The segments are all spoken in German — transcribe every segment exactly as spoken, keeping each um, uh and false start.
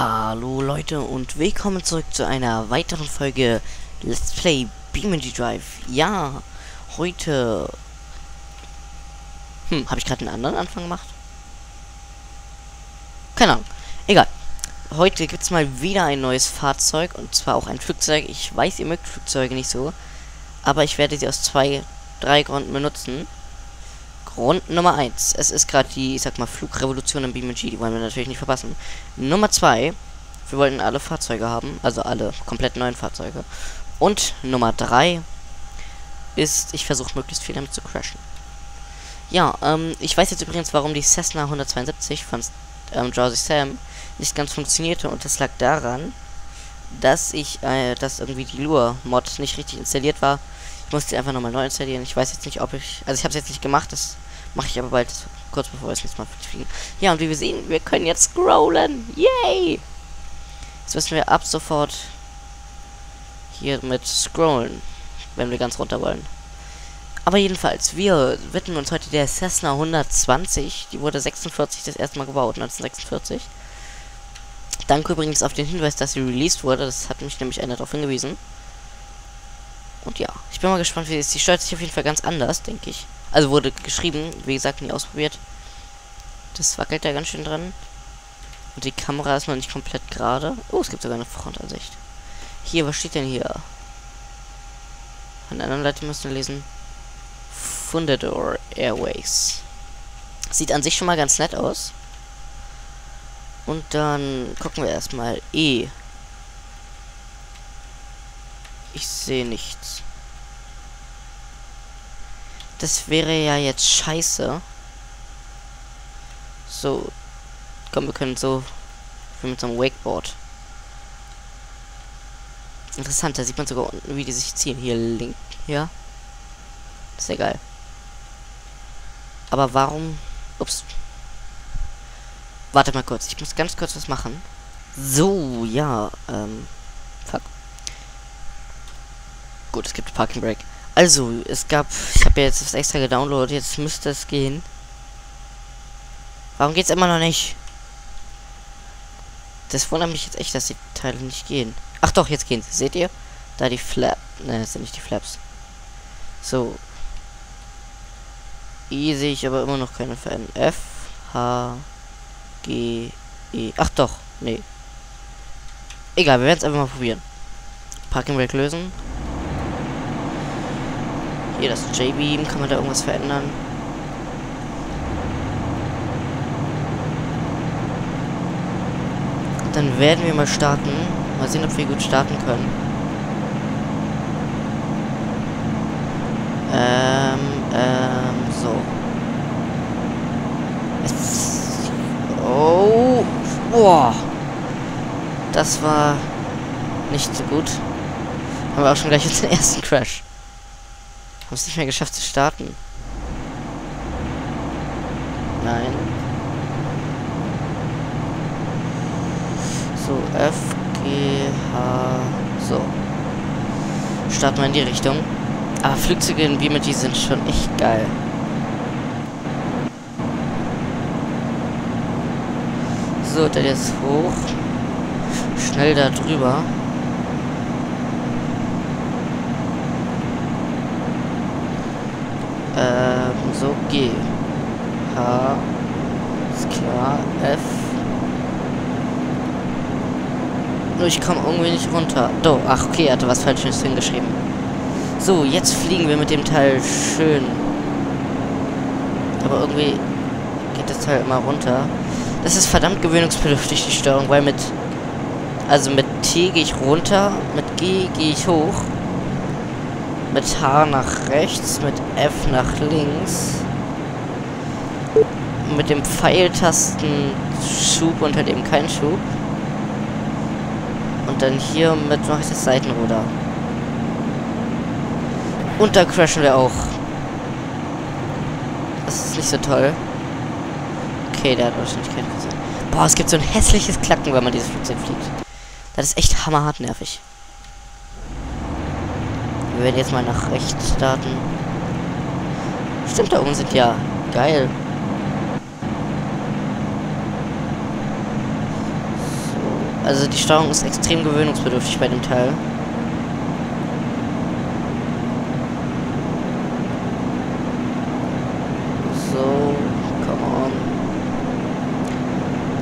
Hallo Leute und willkommen zurück zu einer weiteren Folge Let's Play BeamNG Drive. Ja, heute... Hm, habe ich gerade einen anderen Anfang gemacht? Keine Ahnung, egal. Heute gibt es mal wieder ein neues Fahrzeug und zwar auch ein Flugzeug. Ich weiß, ihr mögt Flugzeuge nicht so, aber ich werde sie aus zwei, drei Gründen benutzen. Grund Nummer eins. Es ist gerade die, ich sag mal, Flugrevolution im BeamNG, die wollen wir natürlich nicht verpassen. Nummer zwei. Wir wollten alle Fahrzeuge haben, also alle komplett neuen Fahrzeuge. Und Nummer drei ist, ich versuche möglichst viel damit zu crashen. Ja, ähm, ich weiß jetzt übrigens, warum die Cessna hundertzweiundsiebzig von ähm, Jossi Sam nicht ganz funktionierte, und das lag daran, dass ich, äh, dass irgendwie die Lure-Mod nicht richtig installiert war. Ich muss die einfach nochmal neu installieren. Ich weiß jetzt nicht, ob ich, also ich habe es jetzt nicht gemacht, das mache ich aber bald, kurz bevor wir das nächste Mal fliegen. Ja, und wie wir sehen, wir können jetzt scrollen. Yay! Jetzt müssen wir ab sofort hier mit scrollen, wenn wir ganz runter wollen. Aber jedenfalls, wir widmen uns heute der Cessna hundertzwanzig. Die wurde sechsundvierzig das erste Mal gebaut, neunzehnhundertsechsundvierzig. Danke übrigens auf den Hinweis, dass sie released wurde. Das hat mich nämlich einer darauf hingewiesen. Und ja, ich bin mal gespannt, wie es ist. Die steuert sich auf jeden Fall ganz anders, denke ich. Also wurde geschrieben, wie gesagt, nie ausprobiert. Das wackelt da ganz schön dran. Und die Kamera ist noch nicht komplett gerade. Oh, es gibt sogar eine Frontansicht. Hier, was steht denn hier? An der anderen Seite müssen wir lesen. Fundador Airways. Sieht an sich schon mal ganz nett aus. Und dann gucken wir erstmal E. Ich sehe nichts. Das wäre ja jetzt scheiße. So. Komm, wir können so. Wie mit so einem Wakeboard. Interessant, da sieht man sogar unten, wie die sich ziehen. Hier links. Ja. Ist ja geil. Aber warum. Ups. Warte mal kurz. Ich muss ganz kurz was machen. So, ja. Ähm. Fuck. Gut, es gibt Parking Brake. Also, es gab... Ich habe ja jetzt das extra gedownloadet. Jetzt müsste es gehen. Warum geht's immer noch nicht? Das wundert mich jetzt echt, dass die Teile nicht gehen. Ach doch, jetzt gehen sie. Seht ihr? Da die Flap... Ne, das sind nicht die Flaps. So. I sehe ich aber immer noch keine Veränderung. F, H, G, E. Ach doch, nee. Egal, wir werden es einfach mal probieren. Parking Brake lösen. Hier das J-Beam, kann man da irgendwas verändern? Und dann werden wir mal starten. Mal sehen, ob wir gut starten können. Ähm, ähm, so. Es oh, boah. Das war nicht so gut. Haben wir auch schon gleich unseren ersten Crash. Haben es nicht mehr geschafft zu starten. Nein. So, F, G, H. So. Starten wir in die Richtung. Aber Flugzeuge in BeamNG sind schon echt geil. So, dann jetzt hoch. Schnell da drüber. Ähm, so, G, H, ist klar, F. Nur ich komme irgendwie nicht runter. Do, ach okay, er hatte was Falsches hingeschrieben. So, jetzt fliegen wir mit dem Teil schön. Aber irgendwie geht das Teil immer runter. Das ist verdammt gewöhnungsbedürftig, die Steuerung, weil mit... Also mit T gehe ich runter, mit G gehe ich hoch. Mit H nach rechts, mit F nach links. Mit dem Pfeiltasten Schub und halt eben kein Schub. Und dann hier mit mache ich das Seitenruder. Und da crashen wir auch. Das ist nicht so toll. Okay, der hat wahrscheinlich keine Füße. Boah, es gibt so ein hässliches Klacken, wenn man dieses Flugzeug fliegt. Das ist echt hammerhart nervig. Wir werden jetzt mal nach rechts starten. Stimmt, da oben sind ja. Geil. Also die Steuerung ist extrem gewöhnungsbedürftig bei dem Teil. So, come on.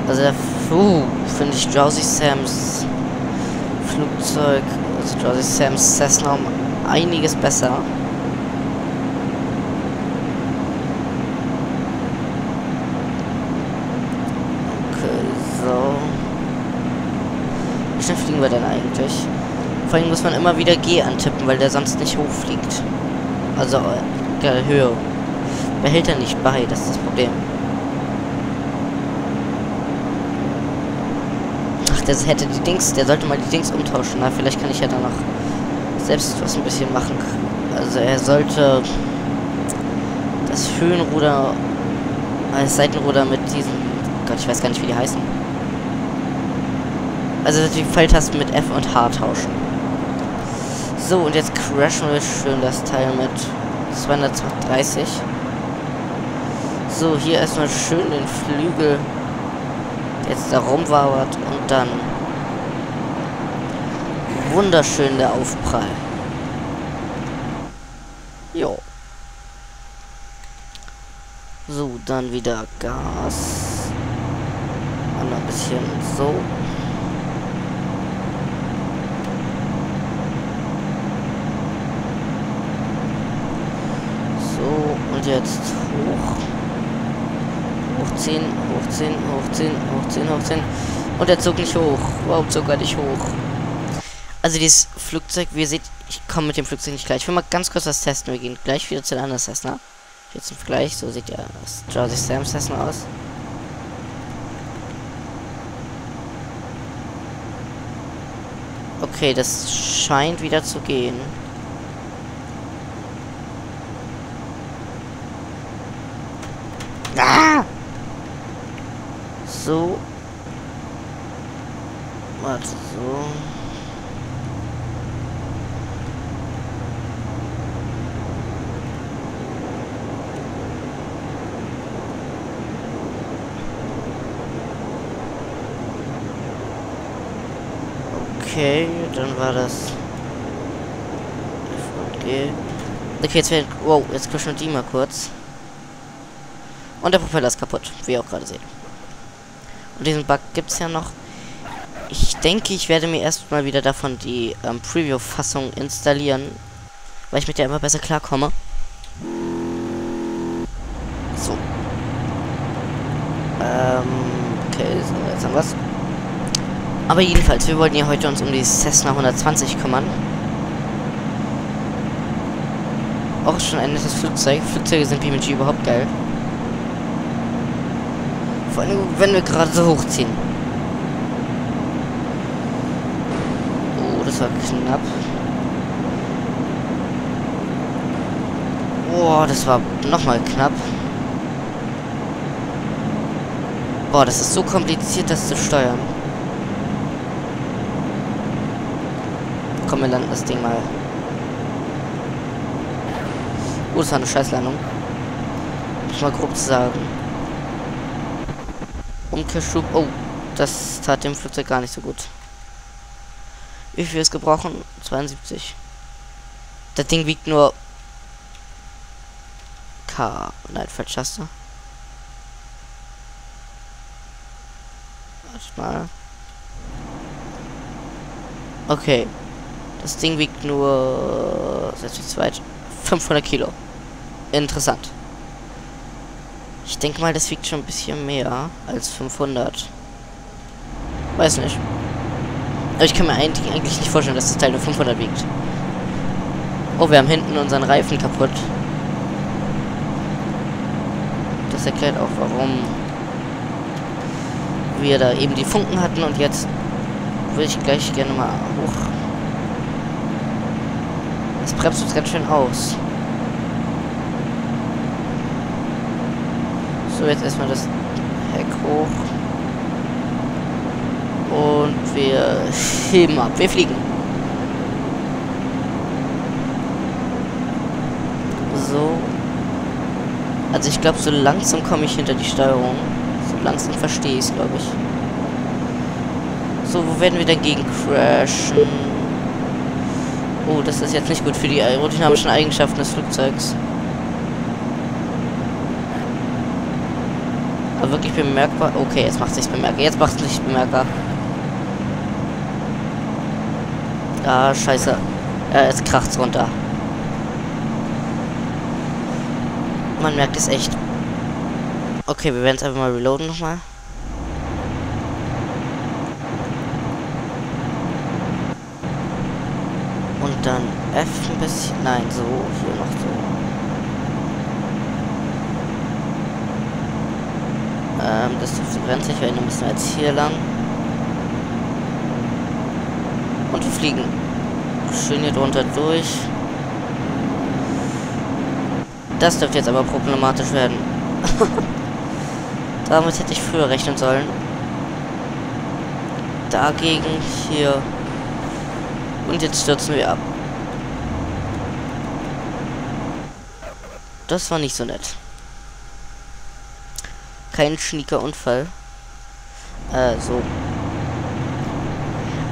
Also der uh, finde ich Jossi Sams Flugzeug, also Jossi Sams Cessna um einiges besser. Fliegen wir denn eigentlich? Vor allem muss man immer wieder G antippen, weil der sonst nicht hochfliegt. Also der Höhe behält er nicht bei, das ist das Problem. Ach, der hätte die Dings, der sollte mal die Dings umtauschen. Na, vielleicht kann ich ja danach selbst was ein bisschen machen. Also er sollte das Höhenruder, als Seitenruder mit diesen, oh Gott, ich weiß gar nicht, wie die heißen. Also die Pfeiltasten mit F und H tauschen. So, und jetzt crashen wir schön das Teil mit zweihundertdreißig. So, hier erstmal schön den Flügel, der jetzt da rumwabert, und dann wunderschön der Aufprall. Jo. So, dann wieder Gas. Und ein bisschen so. Jetzt hoch, hochziehen, hochziehen, hochziehen, hochziehen, hochziehen. Und der zog nicht hoch. Warum zog er nicht hoch? Also dieses Flugzeug, wie ihr seht, ich komme mit dem Flugzeug nicht gleich. Ich will mal ganz kurz was testen. Wir gehen gleich wieder zu den anderen Cessna. Jetzt im Vergleich, so sieht ja das Jersey Sam Cessna aus. Okay, das scheint wieder zu gehen. So. Warte, so. Okay, dann war das. Okay. Okay, jetzt wird. Wow, jetzt pushen wir die mal kurz. Und der Propeller ist kaputt, wie ihr auch gerade seht. Und diesen Bug gibt es ja noch. Ich denke, ich werde mir erstmal wieder davon die ähm, Preview-Fassung installieren, weil ich mit der immer besser klarkomme. So. Ähm, okay, so, jetzt haben wir's. Aber jedenfalls, wir wollten ja heute uns um die Cessna hundertzwanzig kümmern. Auch schon ein nettes Flugzeug. Flugzeuge sind BeamNG überhaupt geil. Vor allem, wenn wir gerade so hochziehen. Oh, das war knapp. Oh, das war nochmal knapp. Boah, das ist so kompliziert, das zu steuern. Komm, wir landen das Ding mal. Oh, das war eine Scheißlandung. Muss mal grob zu sagen. Umkehrschub. Oh, das tat dem Flugzeug gar nicht so gut. Wie viel ist gebrochen? zweiundsiebzig. Das Ding wiegt nur K. Nein, Falschaste. Warte mal. Okay. Das Ding wiegt nur fünfhundert Kilo. Interessant. Ich denke mal, das wiegt schon ein bisschen mehr als fünfhundert. Weiß nicht. Aber ich kann mir eigentlich nicht vorstellen, dass das Teil nur fünfhundert wiegt. Oh, wir haben hinten unseren Reifen kaputt. Das erklärt auch, warum wir da eben die Funken hatten. Und jetzt würde ich gleich gerne mal hoch. Das bremst uns ganz schön aus. So, jetzt erstmal das Heck hoch. Und wir heben ab. Wir fliegen. So. Also ich glaube, so langsam komme ich hinter die Steuerung. So langsam verstehe ich es, glaube ich. So, wo werden wir dagegen crashen? Oh, das ist jetzt nicht gut für die aerodynamischen Eigenschaften des Flugzeugs. Aber wirklich bemerkbar. Okay, jetzt macht es sich bemerkbar. Jetzt macht es nicht bemerkbar. Ah, scheiße. Äh, jetzt kracht's runter. Man merkt es echt. Okay, wir werden es einfach mal reloaden nochmal. Und dann F ein bisschen. Nein, so, hier noch so. Ähm, das dürfte brenzlig werden, müssen wir jetzt hier lang. Und wir fliegen. Schön hier drunter durch. Das dürfte jetzt aber problematisch werden. Damit hätte ich früher rechnen sollen. Dagegen hier. Und jetzt stürzen wir ab. Das war nicht so nett. Kein schnieker Unfall. Äh, so.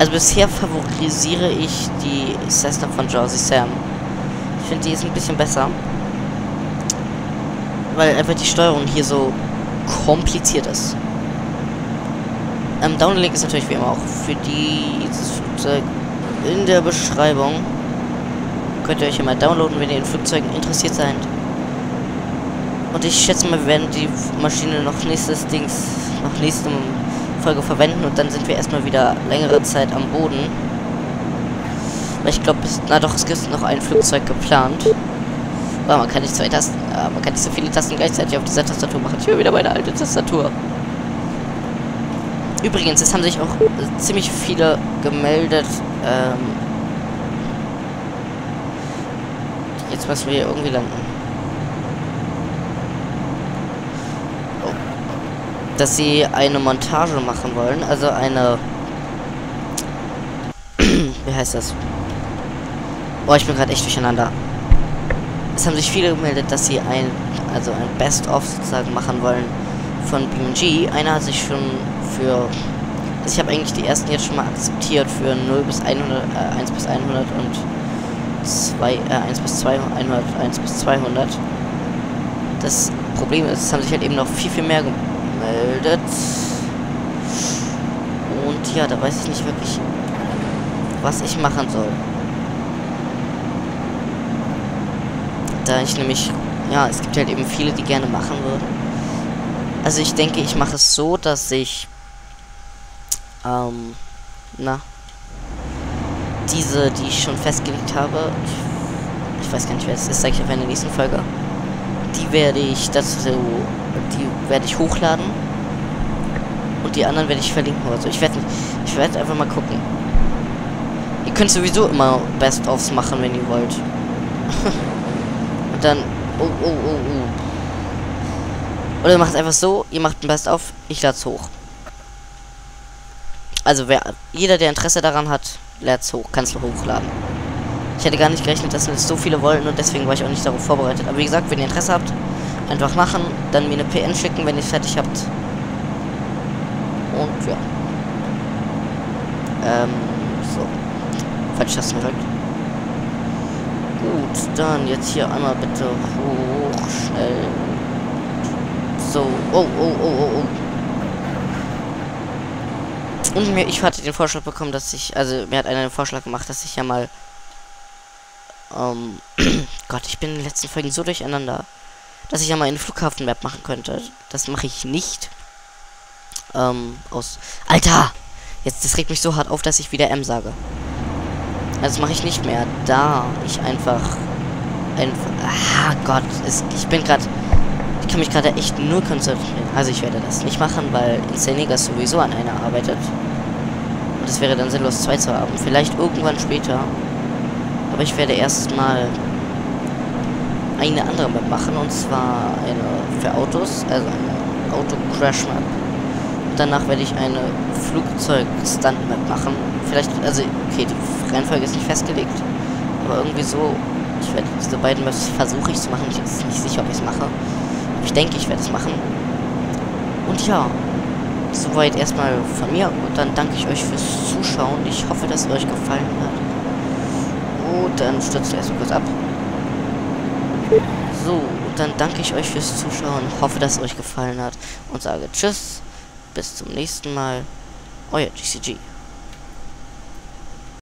Also bisher favorisiere ich die Cessna von Jossi Sam. Ich finde, die ist ein bisschen besser. Weil einfach die Steuerung hier so kompliziert ist. Ähm, Downlink ist natürlich wie immer auch für dieses Flugzeug in der Beschreibung. Könnt ihr euch immer downloaden, wenn ihr in Flugzeugen interessiert seid. Und ich schätze mal, wir werden die Maschine noch nächstes Dings, noch nächste Folge verwenden und dann sind wir erstmal wieder längere Zeit am Boden. Weil ich glaube, na doch, es gibt noch ein Flugzeug geplant. Oh, man kann nicht zwei Tasten, äh, man kann nicht so viele Tasten gleichzeitig auf dieser Tastatur machen. Ich höre wieder meine alte Tastatur. Übrigens, es haben sich auch äh, ziemlich viele gemeldet. Ähm Jetzt müssen wir hier irgendwie landen. Oh. Dass sie eine Montage machen wollen, also eine... Wie heißt das? Oh, ich bin gerade echt durcheinander. Es haben sich viele gemeldet, dass sie ein, also ein Best-of sozusagen machen wollen von BeamNG. Einer hat sich schon für, also ich habe eigentlich die ersten jetzt schon mal akzeptiert für null bis hundert, äh, eins bis hundert und zwei, äh, eins bis zweihundert, hundert, eins bis zweihundert. Das Problem ist, es haben sich halt eben noch viel, viel mehr gemeldet. Und ja, da weiß ich nicht wirklich, was ich machen soll. Da ich nämlich, ja, es gibt halt eben viele, die gerne machen würden. Also ich denke, ich mache es so, dass ich, ähm, na, diese, die ich schon festgelegt habe, ich, ich weiß gar nicht, wer es ist, sage ich auf einer nächsten Folge, die werde ich dazu, die werde ich hochladen und die anderen werde ich verlinken oder so. Ich werde, ich werde einfach mal gucken. Ihr könnt sowieso immer Best-ofs machen, wenn ihr wollt. Dann, oh, oh, oh, oh. Oder macht es einfach so, ihr macht ein Best auf, ich lade es hoch. Also wer, jeder, der Interesse daran hat, lädt es hoch, kannst du hochladen. Ich hätte gar nicht gerechnet, dass es so viele wollten und deswegen war ich auch nicht darauf vorbereitet. Aber wie gesagt, wenn ihr Interesse habt, einfach machen, dann mir eine P N schicken, wenn ihr es fertig habt. Und ja. Ähm, so. Falls ich das nicht wollte. Gut, dann jetzt hier einmal bitte hoch, schnell. So, oh, oh, oh, oh, oh. Und mir, ich hatte den Vorschlag bekommen, dass ich, also mir hat einer den Vorschlag gemacht, dass ich ja mal, ähm, Gott, ich bin in den letzten Folgen so durcheinander, dass ich ja mal eine Flughafen-Map machen könnte. Das mache ich nicht. Ähm, aus, Alter! Jetzt, das regt mich so hart auf, dass ich wieder M sage. Das mache ich nicht mehr, da ich einfach, einfach ah Gott, es, ich bin gerade, ich kann mich gerade echt nur konzentrieren. Also ich werde das nicht machen, weil Insenega sowieso an einer arbeitet. Und es wäre dann sinnlos, zwei zu haben. Vielleicht irgendwann später. Aber ich werde erstmal eine andere Map machen, und zwar eine für Autos, also eine Auto-Crash-Map. Danach werde ich eine Flugzeug-Stunt-Map machen. Vielleicht, also, okay, die Reihenfolge ist nicht festgelegt. Aber irgendwie so, ich werde diese beiden Maps versuche ich zu machen. Ich bin jetzt nicht sicher, ob ich es mache. Ich denke, ich werde es machen. Und ja, soweit erstmal von mir und dann danke ich euch fürs Zuschauen. Ich hoffe, dass es euch gefallen hat. Und dann stürzt ihr erstmal kurz ab. So, und dann danke ich euch fürs Zuschauen. Hoffe, dass es euch gefallen hat und sage Tschüss. Bis zum nächsten Mal. Euer G C G.